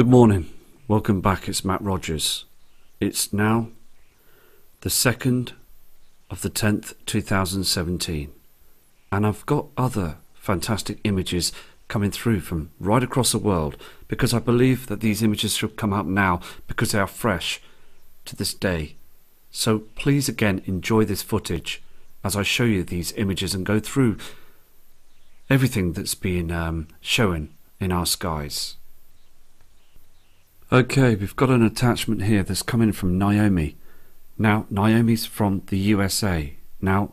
Good morning. Welcome back. It's Matt Rogers. It's now the 2nd of the 10th, 2017. And I've got other fantastic images coming through from right across the world, because I believe that these images should come out now because they are fresh to this day. So please again enjoy this footage as I show you these images and go through everything that's been shown in our skies. Okay, we've got an attachment here that's coming from Naomi. Now, Naomi's from the USA. Now,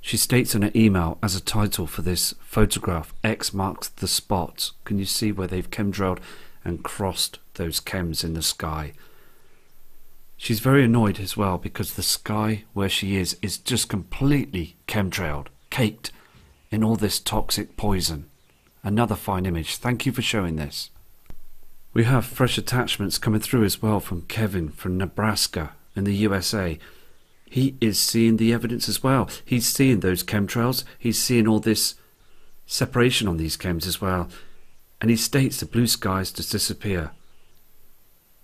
she states in her email as a title for this photograph, X marks the spot. Can you see where they've chemtrailed and crossed those chems in the sky? She's very annoyed as well because the sky where she is just completely chemtrailed, caked in all this toxic poison. Another fine image. Thank you for showing this. We have fresh attachments coming through as well from Kevin from Nebraska in the USA. He is seeing the evidence as well. He's seeing those chemtrails. He's seeing all this separation on these chems as well. And he states the blue skies just disappear.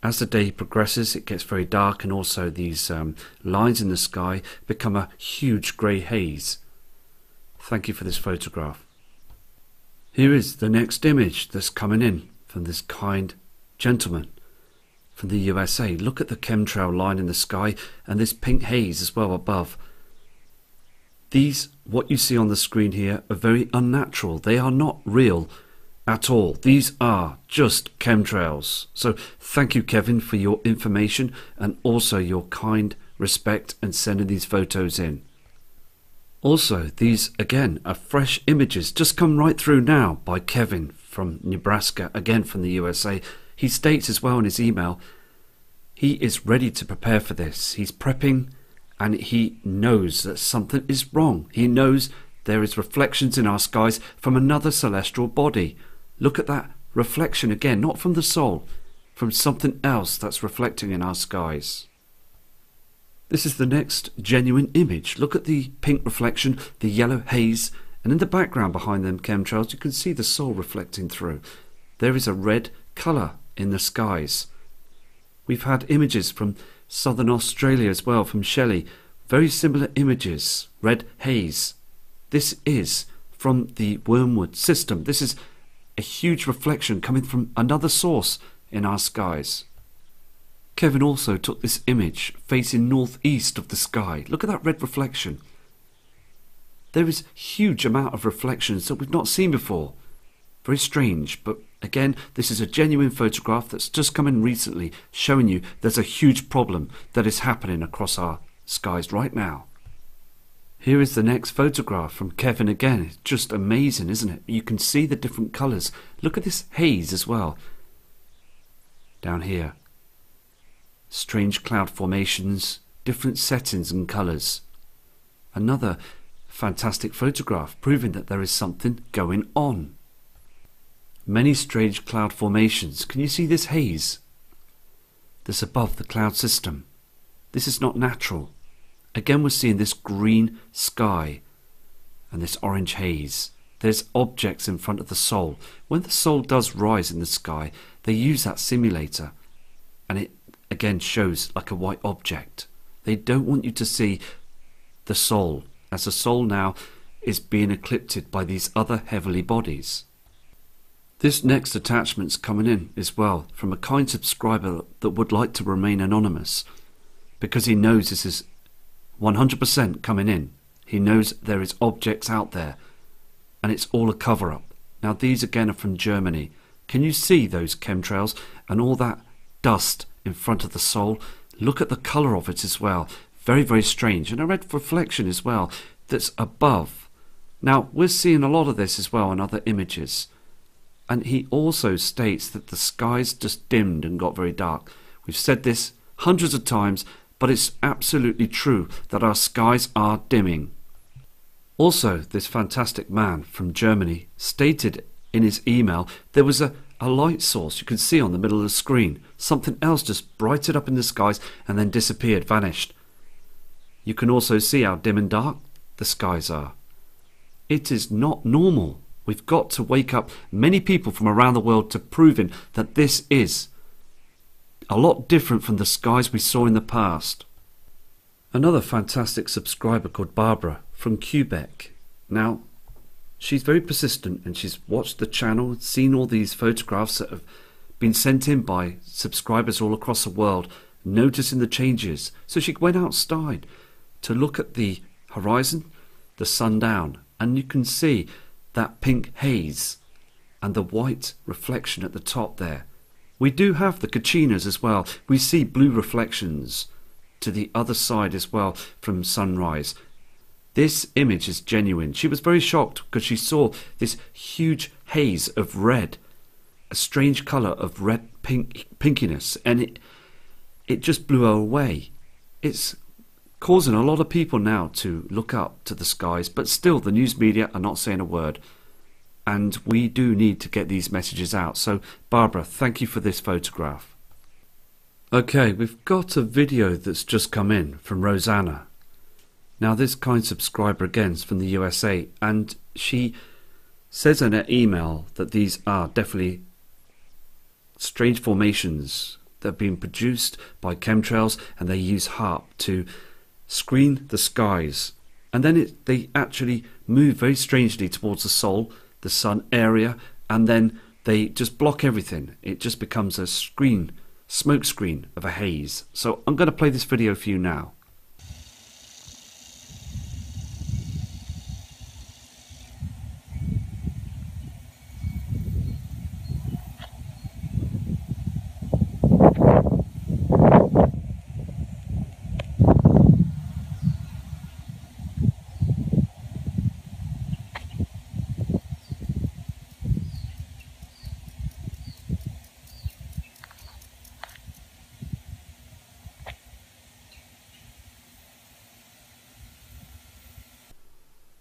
As the day progresses, it gets very dark, and also these lines in the sky become a huge grey haze. Thank you for this photograph. Here is the next image that's coming in from this kind gentleman from the USA. Look at the chemtrail line in the sky and this pink haze as well above. These, what you see on the screen here, are very unnatural. They are not real at all. These are just chemtrails. So thank you, Kevin, for your information and also your kind respect and sending these photos in. Also, these again are fresh images, just come right through now by Kevin from Nebraska, again from the USA. He states as well in his email, he is ready to prepare for this. He's prepping and he knows that something is wrong. He knows there is reflections in our skies from another celestial body. Look at that reflection again, not from the Sol, from something else that's reflecting in our skies. This is the next genuine image. Look at the pink reflection, the yellow haze, and in the background behind them chemtrails, you can see the Sol reflecting through. There is a red colour in the skies. We've had images from southern Australia as well, from Shelley. Very similar images, red haze. This is from the Wormwood system. This is a huge reflection coming from another source in our skies. Kevin also took this image facing northeast of the sky. Look at that red reflection. There is a huge amount of reflections that we've not seen before. Very strange, but again, this is a genuine photograph that's just come in recently, showing you there's a huge problem that is happening across our skies right now. Here is the next photograph from Kevin again. It's just amazing, isn't it? You can see the different colours. Look at this haze as well. Down here. Strange cloud formations, different settings and colours. Another fantastic photograph proving that there is something going on. Many strange cloud formations. Can you see this haze? This above the cloud system. This is not natural. Again, we're seeing this green sky and this orange haze. There's objects in front of the Sol. When the Sol does rise in the sky, they use that simulator and it again shows like a white object. They don't want you to see the Sol, as the Sol now is being eclipsed by these other heavenly bodies. This next attachment's coming in as well from a kind subscriber that would like to remain anonymous because he knows this is 100% coming in. He knows there is objects out there and it's all a cover-up. Now these again are from Germany. Can you see those chemtrails and all that dust in front of the Sol? Look at the colour of it as well. Very, very strange. And a red reflection as well that's above. Now, we're seeing a lot of this as well on other images. And he also states that the skies just dimmed and got very dark. We've said this hundreds of times, but it's absolutely true that our skies are dimming. Also, this fantastic man from Germany stated in his email there was a light source you can see on the middle of the screen. Something else just brighted up in the skies and then disappeared, vanished. You can also see how dim and dark the skies are. It is not normal. We've got to wake up many people from around the world to proving that this is a lot different from the skies we saw in the past. Another fantastic subscriber called Barbara from Quebec. Now, she's very persistent and she's watched the channel, seen all these photographs that have been sent in by subscribers all across the world, noticing the changes. So she went outside to look at the horizon, the sundown, and you can see that pink haze and the white reflection at the top there. We do have the Cachinas as well. We see blue reflections to the other side as well from sunrise. This image is genuine. She was very shocked because she saw this huge haze of red, a strange colour of red pinkiness, and it just blew her away. It's causing a lot of people now to look up to the skies, but still the news media are not saying a word. And we do need to get these messages out. So, Barbara, thank you for this photograph. Okay, we've got a video that's just come in from Rosanna. Now, this kind subscriber again is from the USA, and she says in her email that these are definitely strange formations that have been produced by chemtrails, and they use HAARP to screen the skies. And then they actually move very strangely towards the Sol, the Sun area, and then they just block everything. It just becomes a screen, smoke screen of a haze. So I'm going to play this video for you now.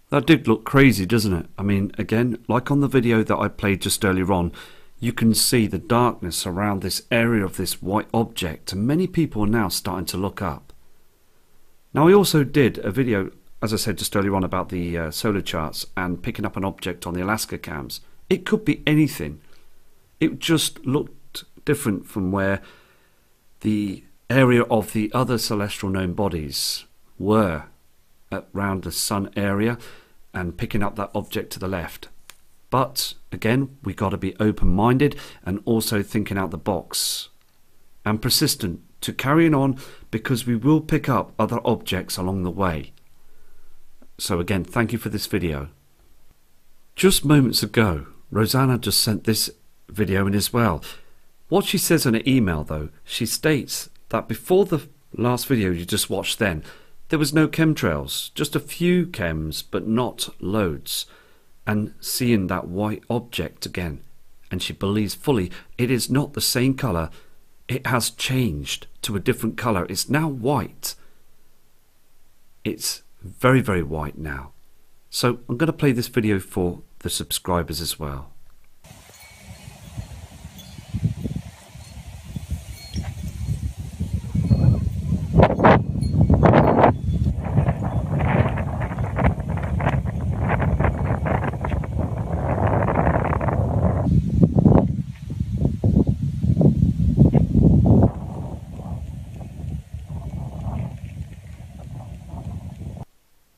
That did look crazy, doesn't it? I mean, again, like on the video that I played just earlier on, you can see the darkness around this area of this white object, and many people are now starting to look up. Now, I also did a video, as I said just earlier on, about the solar charts and picking up an object on the Alaska cams. It could be anything. It just looked different from where the area of the other celestial known bodies were around the sun area, and picking up that object to the left. But again, we got to be open-minded and also thinking out the box and persistent to carrying on, because we will pick up other objects along the way. So again, thank you for this video. Just moments ago, Rosanna just sent this video in as well. What she says in her email though, she states that before the last video you just watched then, there was no chemtrails, just a few chems, but not loads. And seeing that white object again, and she believes fully it is not the same colour, it has changed to a different colour. It's now white. It's very, very white now. So I'm going to play this video for the subscribers as well.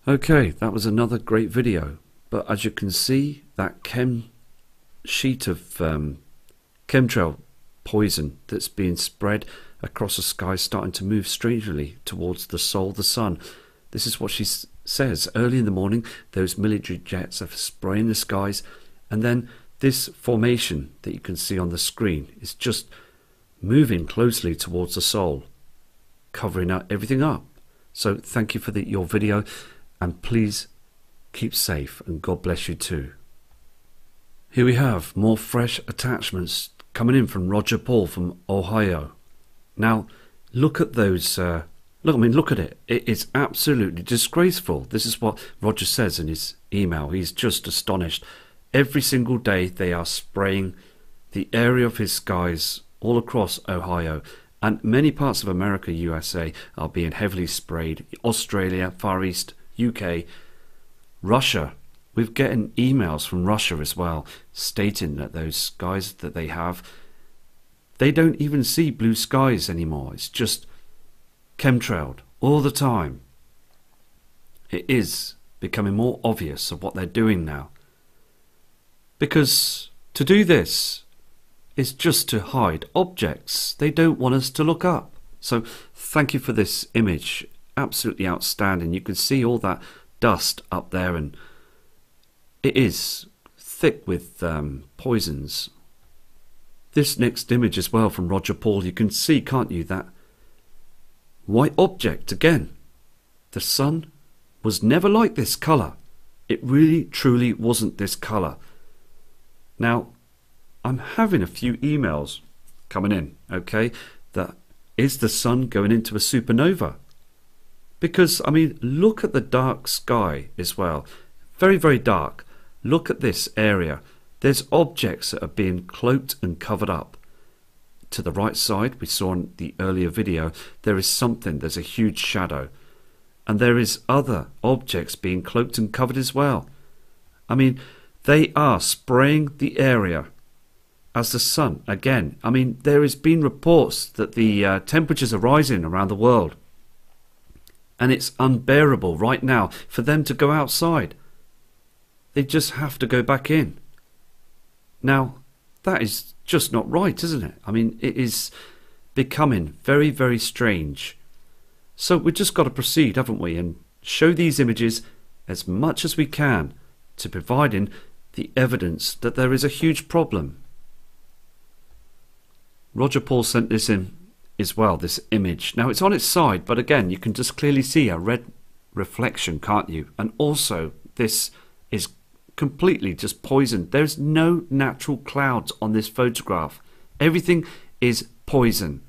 Okay, that was another great video, but as you can see, that sheet of chemtrail poison that's being spread across the sky is starting to move strangely towards the Sol, the Sun. This is what she says. Early in the morning, those military jets are spraying the skies, and then this formation that you can see on the screen is just moving closely towards the Sol, covering everything up. So thank you for your video. And please keep safe, and God bless you too. Here we have more fresh attachments coming in from Roger Paul from Ohio. now, look at those. Look at it. It is absolutely disgraceful. This is what Roger says in his email. He's just astonished. Every single day they are spraying the area of his skies all across Ohio. And many parts of America, USA, are being heavily sprayed. Australia, Far East, UK, Russia. We're getting emails from Russia as well, stating that those skies that they have They don't even see blue skies anymore. It's just chemtrailed all the time. It is becoming more obvious of what they're doing now. Because to do this is just to hide objects they don't want us to look up. So thank you for this image. Absolutely outstanding. You can see all that dust up there, and it is thick with poisons. This next image as well from Roger Paul, you can see, can't you, that white object again. The sun was never like this colour. It really, truly wasn't this colour. Now, I'm having a few emails coming in, okay, that is the sun going into a supernova? Because, I mean, look at the dark sky as well. Very, very dark. Look at this area. There's objects that are being cloaked and covered up. To the right side, we saw in the earlier video, there is something, there's a huge shadow. And there is other objects being cloaked and covered as well. I mean, they are spraying the area as the sun, again. I mean, there has been reports that the temperatures are rising around the world. And it's unbearable right now for them to go outside. They just have to go back in. Now, that is just not right, isn't it? I mean, it is becoming very, very strange. So we've just got to proceed, haven't we, and show these images as much as we can to providing the evidence that there is a huge problem. Roger Paul sent this in as well, this image. Now, it's on its side, but again, you can just clearly see a red reflection, can't you? And also, this is completely just poisoned. There's no natural clouds on this photograph. Everything is poison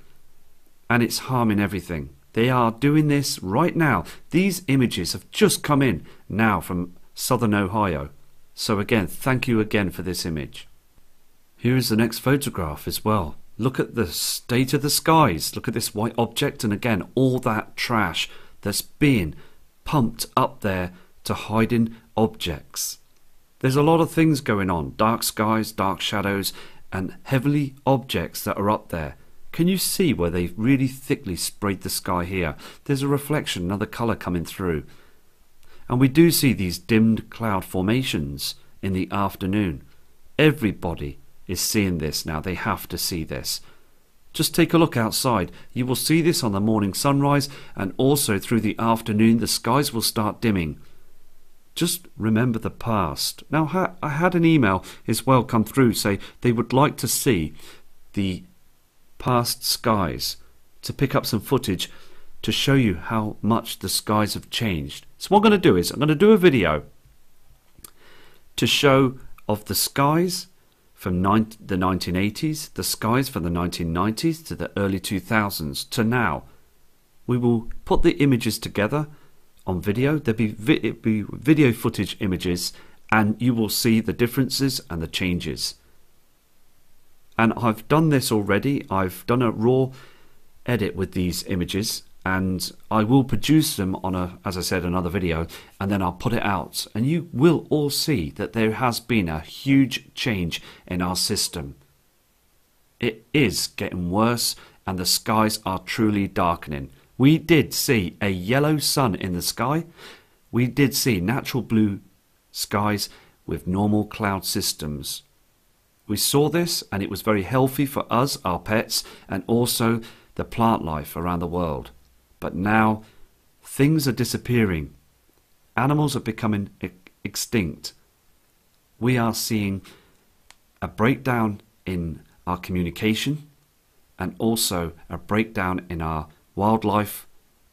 and it's harming everything. They are doing this right now. These images have just come in now from southern Ohio. So again, thank you again for this image. Here is the next photograph as well. Look at the state of the skies. Look at this white object, and again, all that trash that's being pumped up there to hiding objects. There's a lot of things going on. Dark skies, dark shadows, and heavily objects that are up there. Can you see where they've really thickly sprayed the sky here? There's a reflection, another colour coming through. And we do see these dimmed cloud formations in the afternoon. Everybody is seeing this now. They have to see this. Just take a look outside. You will see this on the morning sunrise, and also through the afternoon the skies will start dimming. Just remember the past. Now, I had an email as well come through say they would like to see the past skies to pick up some footage to show you how much the skies have changed. So what I'm going to do is I'm going to do a video to show of the skies from the 1980s, the skies from the 1990s to the early 2000s to now. We will put the images together on video. There'll be video footage images, and you will see the differences and the changes. And I've done this already. I've done a raw edit with these images, and I will produce them on a, as I said, another video, and then I'll put it out, and you will all see that there has been a huge change in our system. It is getting worse, and the skies are truly darkening. We did see a yellow sun in the sky. We did see natural blue skies with normal cloud systems. We saw this, and it was very healthy for us, our pets, and also the plant life around the world. But now things are disappearing. Animals are becoming extinct. We are seeing a breakdown in our communication, and also a breakdown in our wildlife,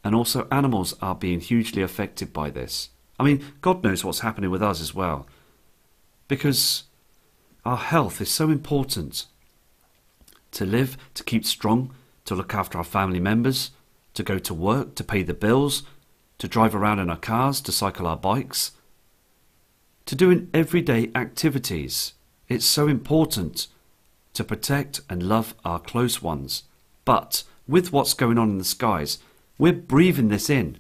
and also animals are being hugely affected by this. I mean, God knows what's happening with us as well, because our health is so important. To live, to keep strong, to look after our family members, to go to work, to pay the bills, to drive around in our cars, to cycle our bikes, to doing everyday activities. It's so important to protect and love our close ones. But with what's going on in the skies, we're breathing this in,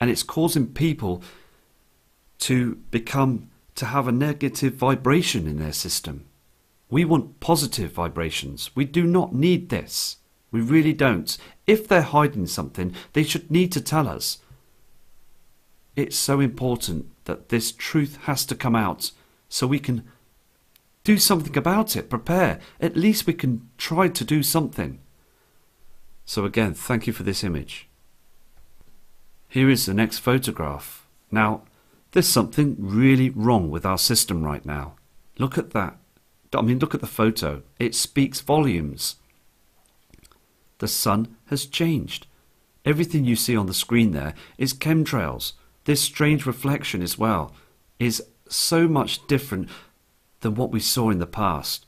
and it's causing people to have a negative vibration in their system. We want positive vibrations. We do not need this. We really don't. If they're hiding something, they should need to tell us. It's so important that this truth has to come out so we can do something about it, prepare. At least we can try to do something. So again, thank you for this image. Here is the next photograph. Now, there's something really wrong with our system right now. Look at that. I mean, look at the photo. It speaks volumes. The sun has changed. Everything you see on the screen there is chemtrails. This strange reflection as well is so much different than what we saw in the past.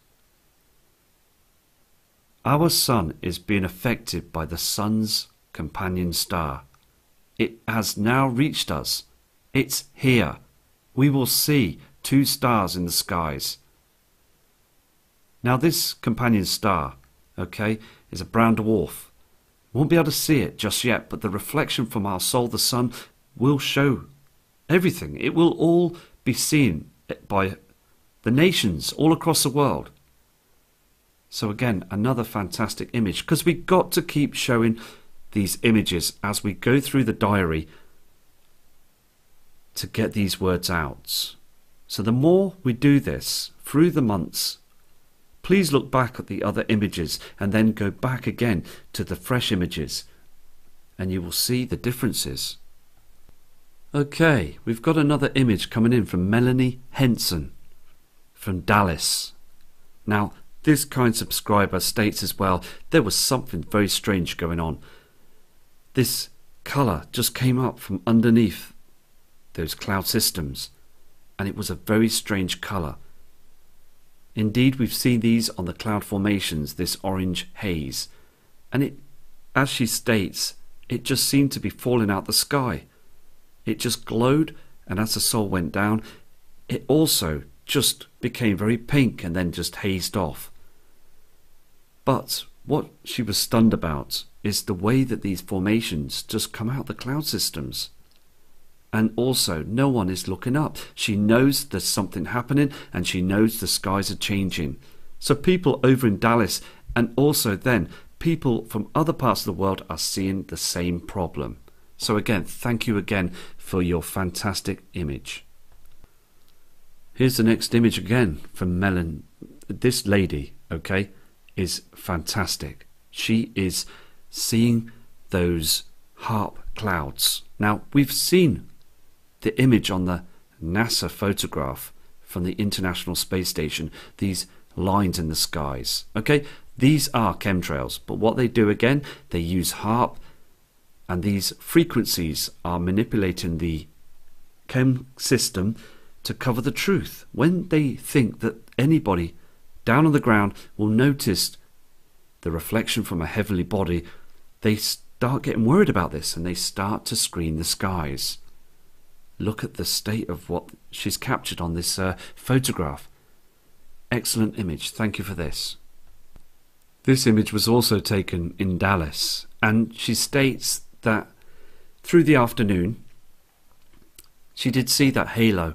Our sun is being affected by the sun's companion star. It has now reached us. It's here. We will see two stars in the skies. Now this companion star, okay, is a brown dwarf. Won't be able to see it just yet, but the reflection from our soul, the sun, will show everything. It will all be seen by the nations all across the world. So again, another fantastic image, because we've got to keep showing these images as we go through the diary to get these words out. So the more we do this through the months, please look back at the other images and then go back again to the fresh images and you will see the differences. Okay, we've got another image coming in from Melanie Henson from Dallas. Now, this kind subscriber states as well, there was something very strange going on. This colour just came up from underneath those cloud systems and it was a very strange colour. Indeed, we've seen these on the cloud formations, this orange haze, and it, as she states, it just seemed to be falling out the sky. It just glowed, and as the soul went down, it also just became very pink and then just hazed off. But what she was stunned about is the way that these formations just come out the cloud systems. And also, no one is looking up. She knows there's something happening and she knows the skies are changing. So people over in Dallas and also then people from other parts of the world are seeing the same problem. So again, thank you again for your fantastic image. Here's the next image again from Melon. This lady, okay, is fantastic. She is seeing those HAARP clouds. Now, we've seen the image on the NASA photograph from the International Space Station, these lines in the skies. Okay, these are chemtrails, but what they do again, they use HAARP, and these frequencies are manipulating the chem system to cover the truth. When they think that anybody down on the ground will notice the reflection from a heavenly body, they start getting worried about this and they start to screen the skies. Look at the state of what she's captured on this photograph. Excellent image, thank you for this. This image was also taken in Dallas, and she states that through the afternoon she did see that halo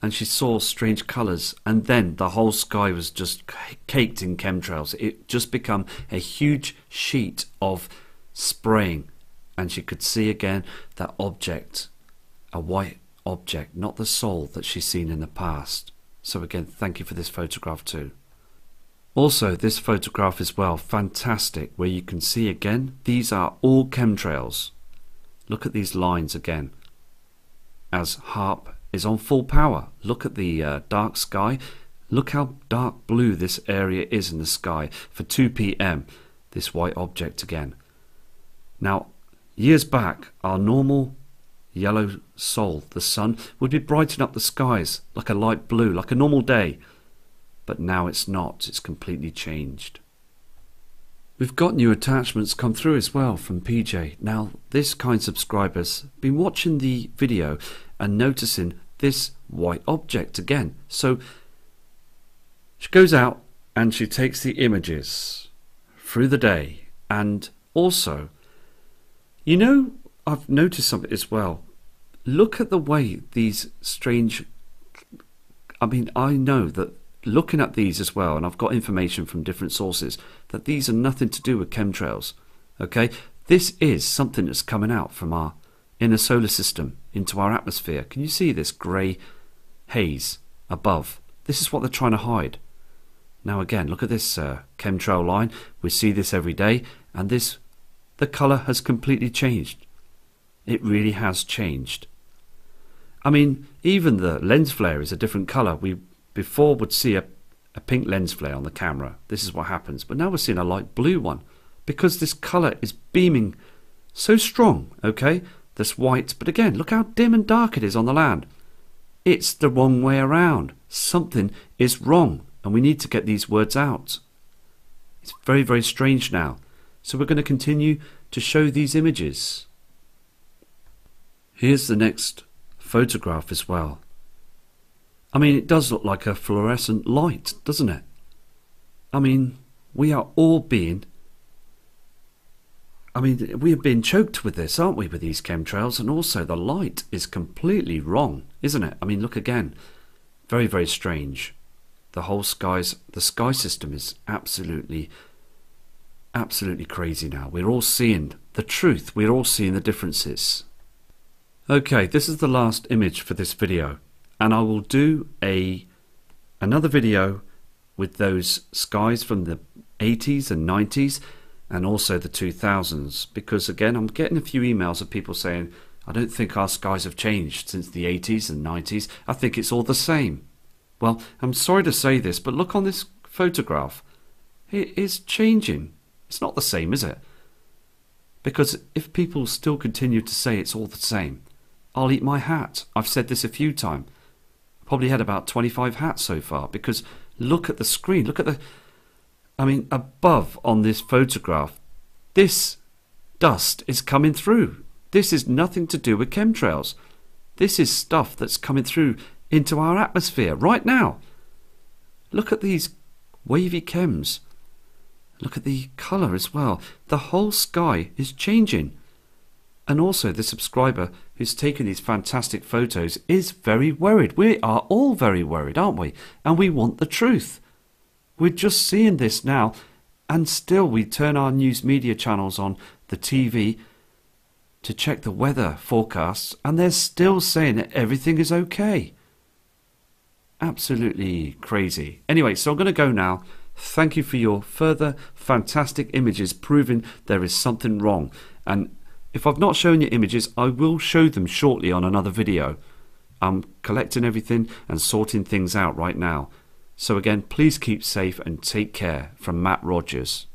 and she saw strange colours, and then the whole sky was just caked in chemtrails. It just became a huge sheet of spraying, and she could see again that object, a white object, not the soul that she's seen in the past. So again, thank you for this photograph too. Also, this photograph as well, fantastic, where you can see again these are all chemtrails. Look at these lines again as HAARP is on full power. Look at the dark sky. Look how dark blue this area is in the sky for 2 p.m. this white object again. Now, years back, our normal yellow soul, the sun, would be brightening up the skies like a light blue, like a normal day. But now it's not. It's completely changed. We've got new attachments come through as well from PJ. Now, this kind subscriber's been watching the video and noticing this white object again. So she goes out and she takes the images through the day, and also, you know, I've noticed something as well. Look at the way these strange, I mean, I know that looking at these as well, and I've got information from different sources that these are nothing to do with chemtrails. Okay, this is something that's coming out from our inner solar system into our atmosphere. Can you see this grey haze above? This is what they're trying to hide. Now again, look at this chemtrail line. We see this every day, and this, the colour has completely changed. It really has changed. I mean, even the lens flare is a different colour. We before would see a pink lens flare on the camera. This is what happens. But now we're seeing a light blue one because this colour is beaming so strong, okay? This white, but again, look how dim and dark it is on the land. It's the wrong way around. Something is wrong, and we need to get these words out. It's very, very strange now. So we're going to continue to show these images. Here's the next photograph as well. I mean, it does look like a fluorescent light, doesn't it? I mean, we are all being... I mean, we have been choked with this, aren't we, with these chemtrails? And also the light is completely wrong, isn't it? I mean, look again. Very, very strange. The whole sky system is absolutely, absolutely crazy now. We're all seeing the truth. We're all seeing the differences. Okay, this is the last image for this video. And I will do another video with those skies from the 80s and 90s and also the 2000s, because again I'm getting a few emails of people saying I don't think our skies have changed since the 80s and 90s. I think it's all the same. Well, I'm sorry to say this, but look on this photograph. It is changing. It's not the same, is it? Because if people still continue to say it's all the same, I'll eat my hat. I've said this a few times. Probably had about 25 hats so far, because look at the screen, look at the, I mean, above on this photograph, this dust is coming through. This is nothing to do with chemtrails. This is stuff that's coming through into our atmosphere right now. Look at these wavy chems. Look at the colour as well. The whole sky is changing. And also the subscriber who's taken these fantastic photos is very worried. We are all very worried, aren't we? And we want the truth. We're just seeing this now, and still we turn our news media channels on the TV to check the weather forecasts, and they're still saying that everything is okay. Absolutely crazy. Anyway, so I'm going to go now. Thank you for your further fantastic images proving there is something wrong. And if I've not shown you images, I will show them shortly on another video. I'm collecting everything and sorting things out right now. So again, please keep safe and take care from Matt Rogers.